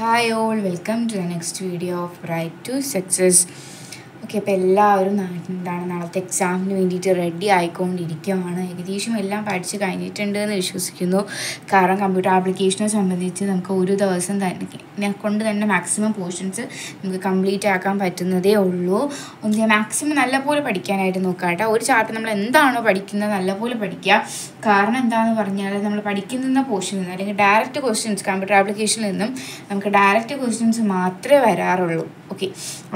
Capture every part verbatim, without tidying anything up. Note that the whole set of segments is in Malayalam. Hi all welcome to the next video of bright to success. Okay, അപ്പോൾ എല്ലാവരും എന്താണ് നാളത്തെ എക്സാമിന് വേണ്ടിയിട്ട് റെഡി ആയിക്കൊണ്ടിരിക്കുകയാണ്. ഏകദേശം എല്ലാം പഠിച്ച് കഴിഞ്ഞിട്ടുണ്ട് എന്ന് വിശ്വസിക്കുന്നു. കാരണം കമ്പ്യൂട്ടർ ആപ്ലിക്കേഷനെ സംബന്ധിച്ച് നമുക്ക് ഒരു ദിവസം തന്നെ കൊണ്ട് തന്നെ മാക്സിമം പോർഷൻസ് നമുക്ക് കംപ്ലീറ്റ് ആക്കാൻ പറ്റുന്നതേ ഉള്ളൂ. ഒന്ന് മാക്സിമം നല്ലപോലെ പഠിക്കാനായിട്ട് നോക്കുക കേട്ടോ. ഒരു ചാപ്റ്റർ നമ്മൾ എന്താണോ പഠിക്കുന്നത് നല്ലപോലെ പഠിക്കുക. കാരണം എന്താണെന്ന് പറഞ്ഞാൽ നമ്മൾ പഠിക്കുന്ന പോർഷനിൽ നിന്ന് അല്ലെങ്കിൽ ഡയറക്റ്റ് ക്വസ്റ്റ്യൻസ് കമ്പ്യൂട്ടർ ആപ്ലിക്കേഷനിൽ നിന്നും നമുക്ക് ഡയറക്റ്റ് ക്വസ്റ്റ്യൻസ് മാത്രമേ വരാറുള്ളൂ. ഓക്കെ,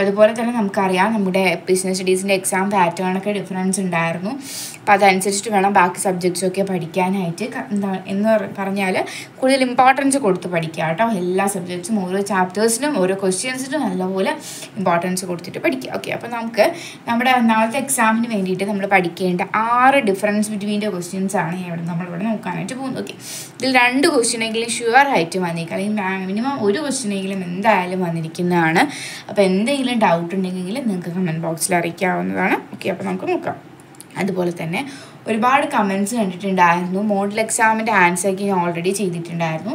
അതുപോലെ തന്നെ നമുക്കറിയാം നമ്മുടെ ബിസിനസ് സ്റ്റഡീസിൻ്റെ എക്സാം പാറ്റേണൊക്കെ ഡിഫറൻസ് ഉണ്ടായിരുന്നു. അപ്പോൾ അതനുസരിച്ചിട്ട് വേണം ബാക്കി സബ്ജക്ട്സൊക്കെ പഠിക്കാനായിട്ട്. എന്താ എന്ന് പറഞ്ഞാൽ കൂടുതൽ ഇമ്പോർട്ടൻസ് കൊടുത്ത് പഠിക്കുക കേട്ടോ. എല്ലാ സബ്ജക്ട്സും ഓരോ ചാപ്റ്റേഴ്സിനും ഓരോ ക്വസ്റ്റ്യൻസിനും നല്ലപോലെ ഇമ്പോർട്ടൻസ് കൊടുത്തിട്ട് പഠിക്കുക. ഓക്കെ, അപ്പോൾ നമുക്ക് നമ്മുടെ നാളത്തെ എക്സാമിന് വേണ്ടിയിട്ട് നമ്മൾ പഠിക്കേണ്ട ആറ് ഡിഫറൻസ് ബിറ്റ്വീൻ ദ ക്വസ്റ്റ്യൻസ് ആണ് ഇവിടെ നമ്മളിവിടെ നോക്കാനായിട്ട് പോകുന്നത്. ഓക്കെ, ഇതിൽ രണ്ട് ക്വസ്റ്റ്യനെങ്കിലും ഷുവർ ആയിട്ട് വന്നിരിക്കുക, അല്ലെങ്കിൽ മിനിമം ഒരു ക്വസ്റ്റ്യനെങ്കിലും എന്തായാലും വന്നിരിക്കുന്നതാണ്. അപ്പോൾ എന്തെങ്കിലും ഡൗട്ട് ഉണ്ടെങ്കിൽ നിങ്ങൾക്ക് കമൻറ്റ് ബോക്സിൽ അറിയിക്കാവുന്നതാണ്. ഓക്കെ, അപ്പോൾ നമുക്ക് നോക്കാം. അതുപോലെ തന്നെ ഒരുപാട് കമൻറ്റ്സ് കണ്ടിട്ടുണ്ടായിരുന്നു. മോഡൽ എക്സാമിൻ്റെ ആൻസറൊക്കെ ഞാൻ ഓൾറെഡി ചെയ്തിട്ടുണ്ടായിരുന്നു.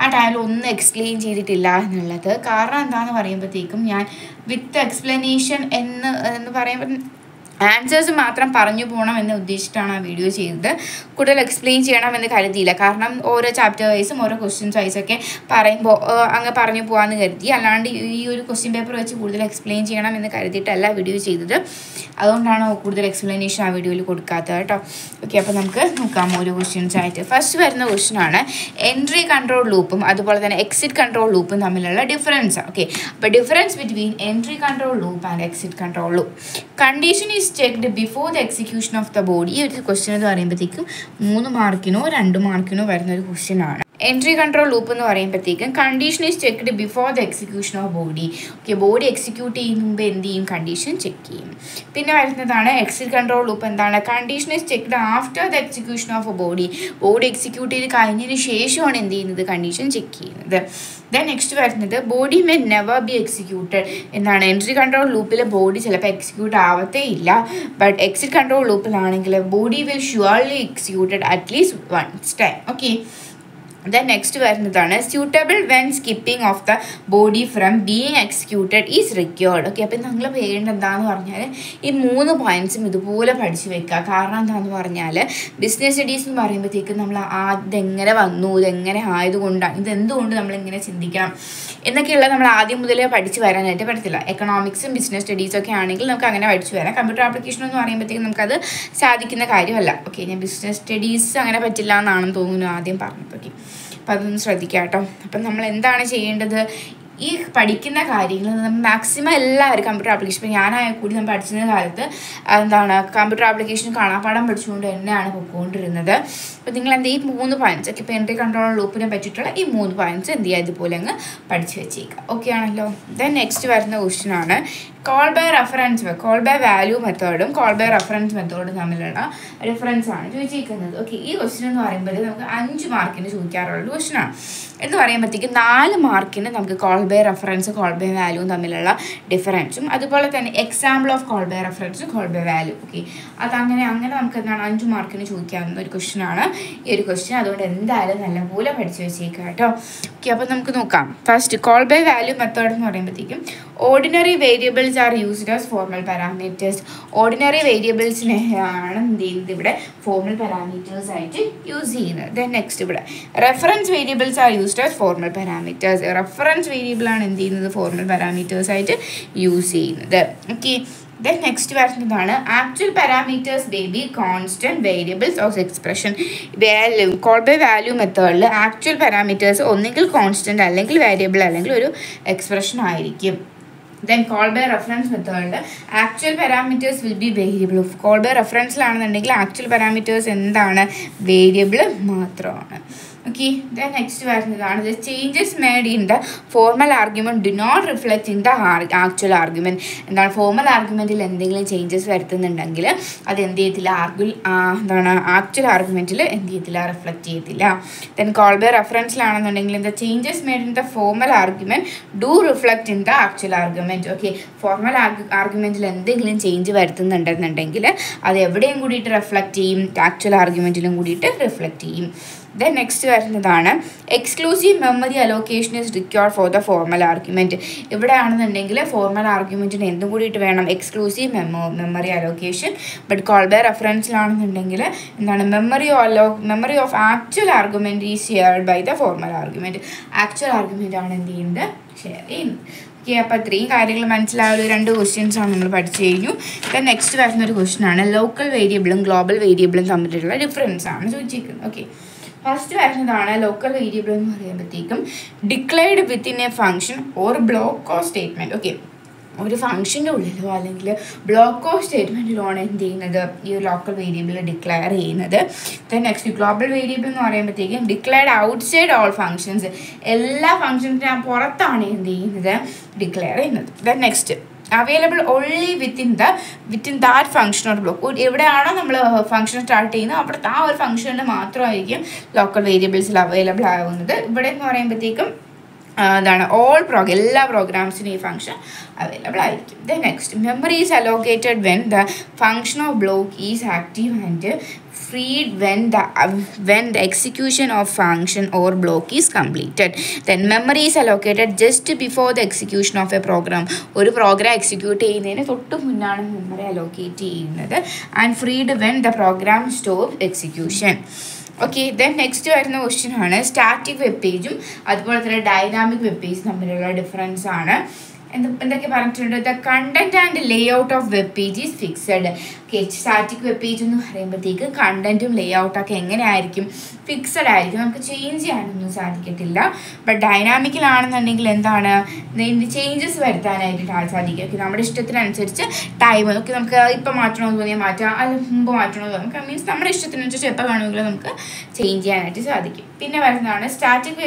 ആ ടൈമിൽ ഒന്നും എക്സ്പ്ലെയിൻ ചെയ്തിട്ടില്ല എന്നുള്ളത് കാരണം എന്താണെന്ന് പറയുമ്പോഴത്തേക്കും ഞാൻ വിത്ത് എക്സ്പ്ലനേഷൻ എന്ന് എന്ന് പറയുമ്പോൾ ആൻസേഴ്സ് മാത്രം പറഞ്ഞു പോകണം എന്ന് ഉദ്ദേശിച്ചിട്ടാണ് ആ വീഡിയോ ചെയ്തത്. കൂടുതൽ എക്സ്പ്ലെയിൻ ചെയ്യണമെന്ന് കരുതിയില്ല. കാരണം ഓരോ ചാപ്റ്റർ വൈസും ഓരോ ക്വസ്റ്റ്യൻസ് വൈസൊക്കെ പറയുമ്പോൾ അങ്ങ് പറഞ്ഞു പോകാമെന്ന് കരുതി. അല്ലാണ്ട് ഈ ഒരു ക്വസ്റ്റ്യൻ പേപ്പർ വെച്ച് കൂടുതൽ എക്സ്പ്ലെയിൻ ചെയ്യണം എന്ന് കരുതിയിട്ടല്ല വീഡിയോ ചെയ്തത്. അതുകൊണ്ടാണ് കൂടുതൽ എക്സ്പ്ലനേഷൻ ആ വീഡിയോയിൽ കൊടുക്കാത്തത് കേട്ടോ. ഓക്കെ, അപ്പോൾ നമുക്ക് നോക്കാം ഓരോ ക്വസ്റ്റ്യൻസ് ആയിട്ട്. ഫസ്റ്റ് വരുന്ന ക്വസ്റ്റ്യൻ ആണ് എൻട്രി കൺട്രോൾ ലൂപ്പും അതുപോലെ തന്നെ എക്സിറ്റ് കൺട്രോൾ ലൂപ്പും തമ്മിലുള്ള ഡിഫറൻസ്. ഓക്കെ, അപ്പോൾ difference between entry control loop and exit control loop. Condition is checked before the execution of the body. ഈ ഒരു ക്വസ്റ്റ്യൻ എന്ന് പറയുമ്പോഴത്തേക്കും മൂന്ന് മാർക്കിനോ രണ്ട് മാർക്കിനോ വരുന്ന ഒരു ക്വസ്റ്റ്യൻ ആണ്. എൻട്രി കൺട്രോൾ ലൂപ്പ് എന്ന് പറയുമ്പോഴത്തേക്കും condition is checked before the execution of body. Okay, body execute ചെയ്യുന്ന മുമ്പ് എന്ത് ചെയ്യും? കണ്ടീഷൻ ചെക്ക് ചെയ്യും. പിന്നെ വരുന്നതാണ് എക്സിറ്റ് കൺട്രോൾ ലൂപ്പ്. എന്താണ്? Condition is checked after the execution of a body. Body execute ചെയ്ത് കഴിഞ്ഞതിന് ശേഷമാണ് എന്ത് ചെയ്യുന്നത്? കണ്ടീഷൻ ചെക്ക് ചെയ്യുന്നത്. ദെൻ നെക്സ്റ്റ് വരുന്നത് body may never be executed. എന്താണ്? എൻട്രി കൺട്രോൾ ലൂപ്പിൽ ബോഡി ചിലപ്പോൾ എക്സിക്യൂട്ട് ആവത്തേ ഇല്ല. ബട്ട് എക്സിറ്റ് കൺട്രോൾ ലൂപ്പിലാണെങ്കിൽ body will surely executed at least once time. Okay, then next വരുന്നതാണ് suitable when skipping of the body from being executed is required. Okay, അപ്പം നിങ്ങൾ പേരേണ്ട എന്താണെന്ന് പറഞ്ഞാൽ ഈ മൂന്ന് പോയിൻറ്റ്സും ഇതുപോലെ പഠിച്ചു വെക്കുക. കാരണം എന്താണെന്ന് പറഞ്ഞാൽ ബിസിനസ് സ്റ്റഡീസ് എന്ന് പറയുമ്പോഴത്തേക്കും നമ്മൾ ആ ഇതെങ്ങനെ വന്നു, ഇതെങ്ങനെ ആയതുകൊണ്ടാണ്, ഇതെന്തുകൊണ്ട് നമ്മളിങ്ങനെ ചിന്തിക്കണം എന്നൊക്കെയുള്ള നമ്മൾ ആദ്യം മുതലേ പഠിച്ചു വരാനായിട്ട് പറ്റത്തില്ല. എക്കണോമിക്സും ബിസിനസ് സ്റ്റഡീസൊക്കെ ആണെങ്കിൽ നമുക്ക് അങ്ങനെ പഠിച്ചു വരാം. കമ്പ്യൂട്ടർ ആപ്ലിക്കേഷൻ എന്ന് പറയുമ്പോഴത്തേക്കും നമുക്കത് സാധിക്കുന്ന കാര്യമല്ല. ഓക്കെ, ഞാൻ ബിസിനസ് സ്റ്റഡീസ് അങ്ങനെ പറ്റില്ല എന്നാണെന്ന് തോന്നുന്നു ആദ്യം പറഞ്ഞത്. ഓക്കെ, അപ്പം അതൊന്ന് ശ്രദ്ധിക്കുക കേട്ടോ. അപ്പം നമ്മൾ എന്താണ് ചെയ്യേണ്ടത്? ഈ പഠിക്കുന്ന കാര്യങ്ങൾ നമ്മൾ മാക്സിമം എല്ലാവരും കമ്പ്യൂട്ടർ ആപ്ലിക്കേഷൻ, ഇപ്പം ഞാനായ കൂടി നമ്മൾ പഠിച്ചിരുന്ന കാലത്ത് എന്താണ് കമ്പ്യൂട്ടർ ആപ്ലിക്കേഷൻ കാണാപ്പാടം പഠിച്ചുകൊണ്ട് തന്നെയാണ് പൊയ്ക്കൊണ്ടിരുന്നത്. അപ്പോൾ നിങ്ങൾ എന്താ ഈ മൂന്ന് പോയിൻറ്റ്സ് ഒക്കെ, ഇപ്പോൾ എൻട്രി കൺട്രോൾ ലൂപ്പിനെ പറ്റിയിട്ടുള്ള ഈ മൂന്ന് പോയിൻറ്റ്സ് എന്ത് ചെയ്യുക? ഇതുപോലെ അങ്ങ് പഠിച്ചു വെച്ചേക്കുക. ഓക്കെ ആണല്ലോ. ദെൻ നെക്സ്റ്റ് വരുന്ന ക്വസ്റ്റ്യൻ ആണ് call by reference call by value മെത്തേഡും കോൾ ബൈ റെഫറൻസ് മെത്തേഡും തമ്മിലുള്ള റെഫറൻസ് ആണ് ചോദിച്ചിരിക്കുന്നത്. ഓക്കെ, ഈ ക്വസ്റ്റ്യൻ എന്ന് പറയുമ്പോൾ നമുക്ക് അഞ്ച് മാർക്കിന് ചോദിക്കാറുള്ളൊരു ക്വസ്റ്റ്യൻ ആണ്. എന്ന് പറയുമ്പോഴത്തേക്കും നാല് മാർക്കിന് നമുക്ക് call by reference call by വാല്യൂവും തമ്മിലുള്ള ഡിഫറൻസും അതുപോലെ തന്നെ example of call by reference call by value. Okay, അതങ്ങനെ അങ്ങനെ നമുക്ക് എന്താണ് അഞ്ച് മാർക്കിന് ചോദിക്കാവുന്ന ഒരു ക്വസ്റ്റ്യൻ ആണ് ഈ ഒരു ക്വസ്റ്റ്യൻ. അതുകൊണ്ട് എന്തായാലും നല്ലപോലെ പഠിച്ചു വെച്ചേക്കാം കേട്ടോ. ഓക്കെ, അപ്പോൾ നമുക്ക് നോക്കാം. First call by value method എന്ന് പറയുമ്പോഴത്തേക്കും ordinary variables are used as formal parameters. ordinary variables ne aanu endu ivide formal parameters aayittu use cheyyunnu. then next ivide reference variables are used as formal parameters. reference variable aanu endu cheyyunnu formal parameters aayittu use cheyyunnu. okay, then next varthadana actual parameters may be constant variables of expression. value call by value method la actual parameters onnenkil constant allengil variable allengil oru expression aayirikkum. then call by reference method actual parameters will be variable. call by reference ലാണെന്നുണ്ടെങ്കിൽ actual parameters എന്താണ്? വേരിയബിൾ മാത്രമാണ്. ഓക്കെ, ദെൻ നെക്സ്റ്റ് വരുന്നതാണ് the changes made in the formal argument do not reflect in the actual argument. എന്താണ്? ഫോർമൽ ആർഗ്യുമെൻറ്റിൽ എന്തെങ്കിലും ചേഞ്ചസ് വരുത്തുന്നുണ്ടെങ്കിൽ അത് എന്ത് ചെയ്യത്തില്ല? ആർഗ്യു എന്താണ് ആക്ച്വൽ ആർഗ്യുമെൻറ്റിൽ എന്ത് ചെയ്യത്തില്ല? റിഫ്ലക്റ്റ് ചെയ്യത്തില്ല. ദെൻ കോൾ ബൈ റെഫറൻസിലാണെന്നുണ്ടെങ്കിൽ the changes made in the formal argument do reflect in the actual argument. Okay, formal ആർഗ്യുമെൻറ്റിൽ എന്തെങ്കിലും ചേഞ്ച് വരുത്തുന്നുണ്ടെന്നുണ്ടെങ്കിൽ അത് എവിടെയും കൂടിയിട്ട് റിഫ്ലക്റ്റ് ചെയ്യും, ആക്ച്വൽ ആർഗ്യുമെൻറ്റിലും കൂടിയിട്ട് റിഫ്ലക്റ്റ് ചെയ്യും. Then next വരുന്നതാണ് exclusive memory allocation is required for the formal argument. ഇവിടെ ആണെന്നുണ്ടെങ്കിൽ formal argumentന് എന്തും കൂടിയിട്ട് വേണം exclusive memory allocation. But call by reference ആണെന്നുണ്ടെങ്കിൽ എന്താണ് memory memory of actual argument is shared by the formal argument. Actual argument ആണ് എന്ത് ചെയ്യുന്നത് ഷെയർ ചെയ്യുന്നത്. Okay, so three questions are the next question is local variable and global variable difference. Okay. First question is local variable declared within a function or block or statement. Okay. One function block or statement is local variable declare. Then next global variable is declared outside all functions. All functions are declared. Then next available only within the within that function or block. If function start that function local variables available. Uh, then all prog all programs in a function available. Then next, memory is allocated when the function or block is active and freed when the uh, when the execution of function or block is completed. Then memory is allocated just before the execution of a program. One program execute memory allocate and freed when the program stops execution. Okay, then next question is static web page and dynamic web page difference. And the content and layout of web page is fixed. Okay, static web page content and layout is fixed. But dynamic changes time. Static web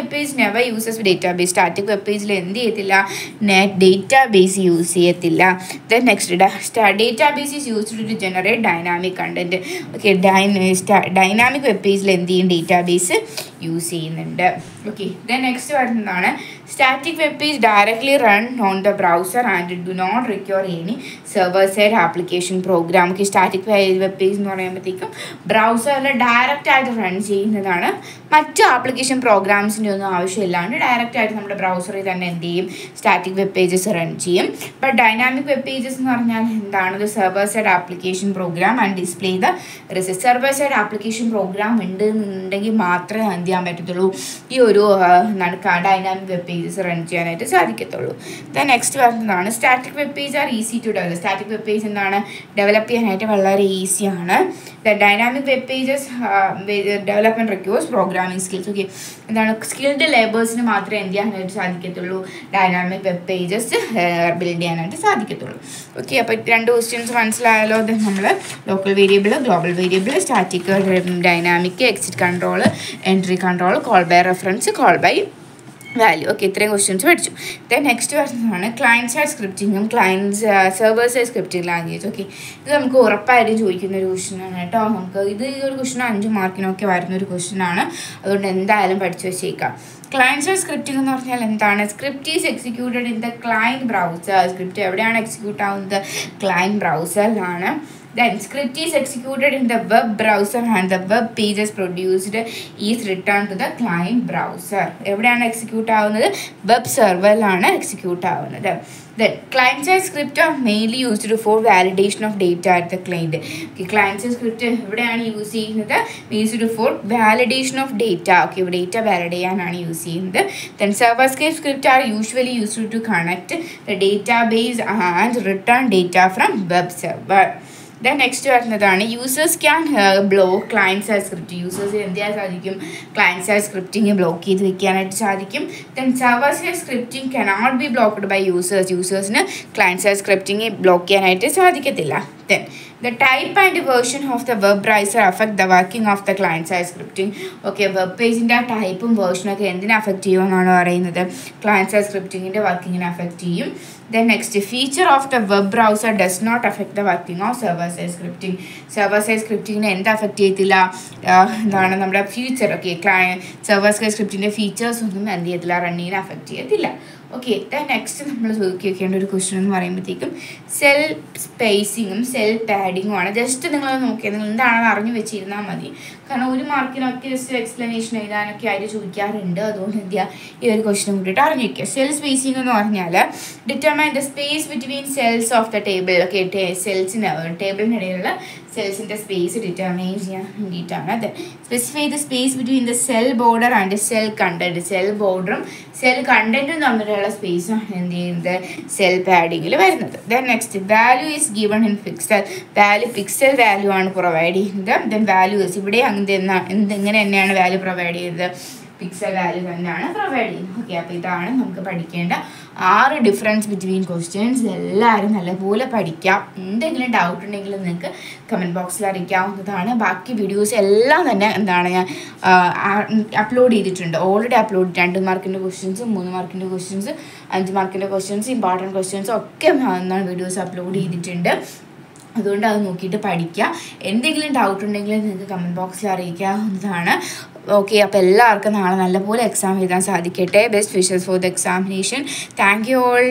page never uses database. Static web page net data. Database use then next database is used to generate dynamic content. Okay, dynamic web page database use. Okay, then next static web page directly run on the browser and do not require any server side application program. Okay, static web page browser direct run application programs direct browser static web pages. But dynamic web pages are the server side application program and display the server side application program. Dynamic web pages run. The next one static web pages are easy to develop. Static web pages develop very easy. The dynamic web pages uh, development requires programming skills. Okay, skilled labors dynamic web pages. Build ചെയ്യാനായിട്ട് സാധിക്കത്തുള്ളൂ. ഓക്കെ, അപ്പോൾ രണ്ട് ക്വസ്റ്റ്യൻസ് മനസ്സിലായല്ലോ. ദെൻ നമ്മൾ local variable, global variable, static, dynamic, exit control, entry control, call by reference, call by value. Okay, three questions. Then next one client side scripting, client uh, server side scripting language. Okay, this is a question. This is a question. five question. This is question. Client side scripting script is executed in the client browser. Script is executed in the client browser. Then script is executed in the web browser and the web pages produced is returned to the client browser. Everyone execute on the web server and execute on the then client side script are mainly used for validation of data at the client. Okay, client side script everyone using the used for validation of data. Okay, data validation and using the then server script are usually used to connect the database and return data from web server. Then next users can block client side script. Users client side scripting block. Then server side scripting cannot be blocked by users. Users client side scripting block. Then the type and version of the web browser affect the working of the client-side scripting. Okay, web page in the type and version of affect client-side scripting the working affect you. Then next feature of the web browser does not affect the working of server-side scripting. Server-side scripting end affect the feature. Okay, client server-side scripting features running affect you. Okay, then next question cell spacing, cell padding. Just you കാരണം ഒരു മാർക്കിനൊക്കെ ജസ്റ്റ് എക്സ്പ്ലനേഷൻ എഴുതാനൊക്കെ ആയിട്ട് ചോദിക്കാറുണ്ട്. അതുകൊണ്ട് എന്ത് ചെയ്യുക, ഈ ഒരു ക്വസ്റ്റ്യനും കൂടിയിട്ട് അറിഞ്ഞിരിക്കുക. സെൽ സ്പേസിംഗ് എന്ന് പറഞ്ഞാൽ determine the space between cells of the table. Okay, സെൽസിന് ടേബിളിനിടയിലുള്ള സെൽസിൻ്റെ സ്പേസ് ഡിറ്റർമൈൻ ചെയ്യാൻ വേണ്ടിയിട്ടാണ് അത്. Specify the space between the cell border and cell content. Cell ബോർഡറും സെൽ കണ്ടൻറ്റും തമ്മിലുള്ള സ്പേസാണ് എന്ത് ചെയ്യുന്നത്, സെൽ പാഡിങ്ങിൽ വരുന്നത്. Then next, value is given in pixel. Value pixel value ആണ് പ്രൊവൈഡ് ചെയ്യുന്നത്. ദെൻ വാല്യൂസ് ഇവിടെ അങ്ങനെ എന്തെങ്ങനെ തന്നെയാണ് വാല്യൂ പ്രൊവൈഡ് ചെയ്തത്, പിക്സൽ വാല്യൂ തന്നെയാണ് പ്രൊവൈഡ് ചെയ്യുന്നത്. ഓക്കെ, അപ്പോൾ ഇതാണ് നമുക്ക് പഠിക്കേണ്ട ആറ് ഡിഫറൻസ് ബിറ്റ്വീൻ ക്വസ്റ്റ്യൻസ്. എല്ലാവരും നല്ലപോലെ പഠിക്കാം. എന്തെങ്കിലും ഡൗട്ട് ഉണ്ടെങ്കിൽ നിങ്ങൾക്ക് കമൻറ്റ് ബോക്സിൽ അറിയിക്കാവുന്നതാണ്. ബാക്കി വീഡിയോസ് എല്ലാം തന്നെ എന്താണ് ഞാൻ അപ്ലോഡ് ചെയ്തിട്ടുണ്ട് ഓൾറെഡി. അപ്ലോഡ് രണ്ട് മാർക്കിൻ്റെ ക്വസ്റ്റ്യൻസ്, മൂന്ന് മാർക്കിൻ്റെ ക്വസ്റ്റ്യൻസ്, അഞ്ച് മാർക്കിൻ്റെ ക്വസ്റ്റ്യൻസ്, ഇമ്പോർട്ടൻറ്റ് ക്വസ്റ്റ്യൻസ് ഒക്കെ എന്താണ് വീഡിയോസ് അപ്ലോഡ് ചെയ്തിട്ടുണ്ട്. അതുകൊണ്ട് അത് നോക്കിയിട്ട് പഠിക്കുക. എന്തെങ്കിലും ഡൗട്ട് ഉണ്ടെങ്കിൽ നിങ്ങൾക്ക് കമൻറ്റ് ബോക്സിൽ അറിയിക്കാവുന്നതാണ്. ഓക്കെ, അപ്പോൾ എല്ലാവർക്കും നാളെ നല്ലപോലെ എക്സാം എഴുതാൻ സാധിക്കട്ടെ. Best wishes for the examination. Thank you all.